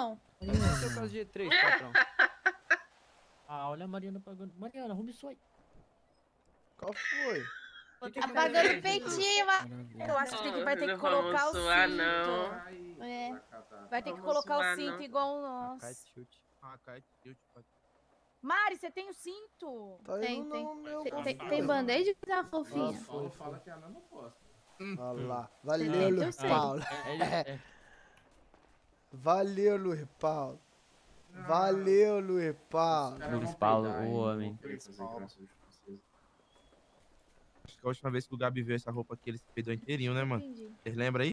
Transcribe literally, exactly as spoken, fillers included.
patrão? Mariana, seu caso de três, patrão. Ah, olha a Mariana pagando. Mariana, arrume isso aí. Qual foi? Que que apagando o peitinho. Eu acho que, tem que vai ter que colocar o cinto. Não. É. Vai ter que colocar o cinto igual o nosso. Ah, cai de chute. Mari, você tem o cinto? Tá tem, tem. Não, tem, tem band-aid que tá fofinha? O Paulo fala que ela não gosta. Olha lá. Valeu, ah, Luiz Paulo. É, é, é. Valeu, Luiz Paulo. Ah. Valeu, Luiz Paulo. Luiz Paulo, o homem. Acho que a última vez que o Gabi viu essa roupa aqui, ele se perdeu inteirinho, né, mano? Vocês lembram aí?